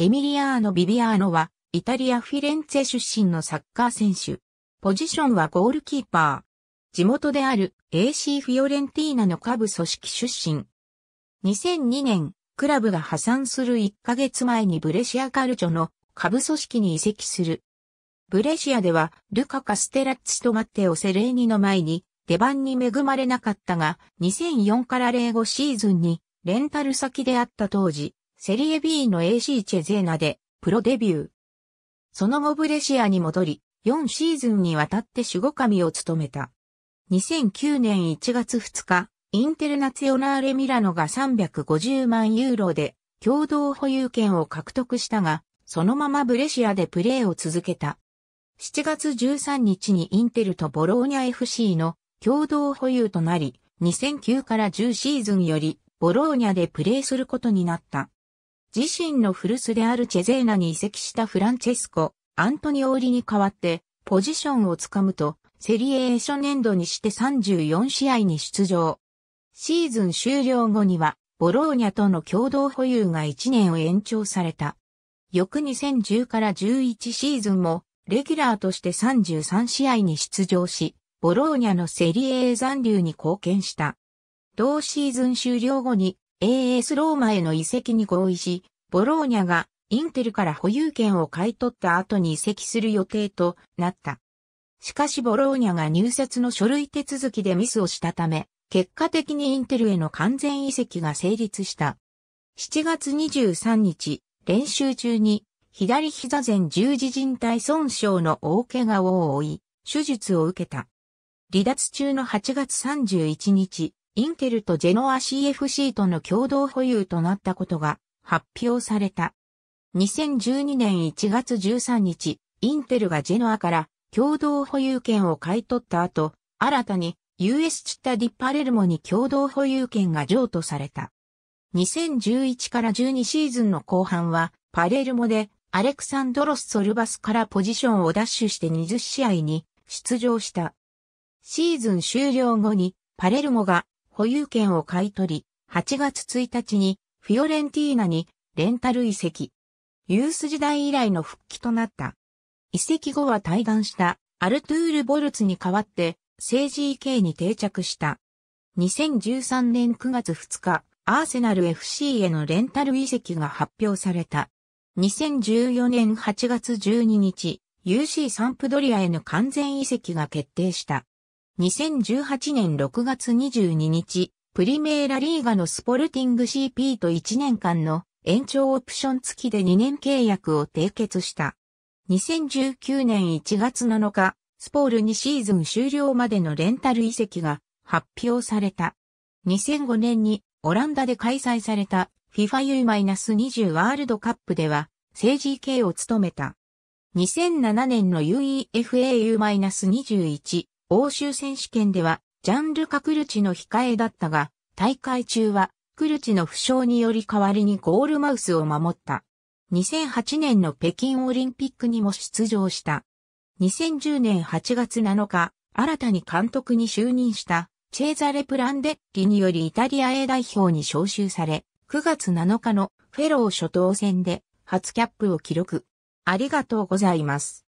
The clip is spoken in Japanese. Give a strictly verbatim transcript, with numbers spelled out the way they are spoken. エミリアーノ・ビビアーノは、イタリア・フィレンツェ出身のサッカー選手。ポジションはゴールキーパー。地元である エーシー フィオレンティーナの下部組織出身。にせんにねん、クラブが破産するいっかげつまえにブレシアカルチョの下部組織に移籍する。ブレシアでは、ルカ・カステラッツとマッテオ・セレーニの前に、出番に恵まれなかったが、にせんよんからゼロごシーズンに、レンタル先であった当時、セリエ ビー の エーシー チェゼーナで、プロデビュー。その後ブレシアに戻り、よんシーズンにわたって守護神を務めた。にせんきゅうねんいちがつふつか、インテルナツィオナーレ・ミラノがさんびゃくごじゅうまんユーロで、共同保有権を獲得したが、そのままブレシアでプレーを続けた。しちがつじゅうさんにちにインテルとボローニャ エフシー の共同保有となり、にせんきゅうからじゅうシーズンより、ボローニャでプレーすることになった。自身の古巣であるチェゼーナに移籍したフランチェスコ・アントニオーリに代わってポジションをつかむとセリエ初年度にしてさんじゅうよん試合に出場。シーズン終了後にはボローニャとの共同保有がいちねんを延長された。翌にせんじゅうからじゅういちシーズンもレギュラーとしてさんじゅうさん試合に出場し、ボローニャのセリエ残留に貢献した。同シーズン終了後にエーエス ローマへの移籍に合意し、ボローニャがインテルから保有権を買い取った後に移籍する予定となった。しかしボローニャが入札の書類手続きでミスをしたため、結果的にインテルへの完全移籍が成立した。しちがつにじゅうさんにち、練習中に左膝前十字靭帯損傷の大怪我を負い、手術を受けた。離脱中のはちがつさんじゅういちにち、インテルとジェノア シーエフシー との共同保有となったことが発表された。にせんじゅうにねんいちがつじゅうさんにち、インテルがジェノアから共同保有権を買い取った後、新たに ユーエス チッタ・ディ・パレルモに共同保有権が譲渡された。にせんじゅういちからじゅうにシーズンの後半は、パレルモでアレクサンドロス・ソルバスからポジションを奪取してにじゅう試合に出場した。シーズン終了後に、パレルモが保有権を買い取り、はちがつついたちにフィオレンティーナにレンタル移籍。ユース時代以来の復帰となった。移籍後は退団したアルトゥール・ボルツに代わってセージー ケー に定着した。にせんじゅうさんねんくがつふつか、アーセナル エフシー へのレンタル移籍が発表された。にせんじゅうよねんはちがつじゅうににち、ユーシー サンプドリアへの完全移籍が決定した。にせんじゅうはちねんろくがつにじゅうににち、プリメーラリーガのスポルティング シーピー といちねんかんの延長オプション付きでにねん契約を締結した。にせんじゅうきゅうねんいちがつなのか、スポールにシーズン終了までのレンタル移籍が発表された。にせんごねんにオランダで開催された フィファ ユーにじゅう ワールドカップでは、セージー ケー を務めた。にせんななねんの ウエファ ユーにじゅういち、欧州選手権では、ジャンルカ・クルチの控えだったが、大会中は、クルチの負傷により代わりにゴールマウスを守った。にせんはちねんの北京オリンピックにも出場した。にせんじゅうねんはちがつなのか、新たに監督に就任した、チェーザレ・プランデッリによりイタリア A 代表に招集され、くがつなのかのフェロー初等戦で、初キャップを記録。ありがとうございます。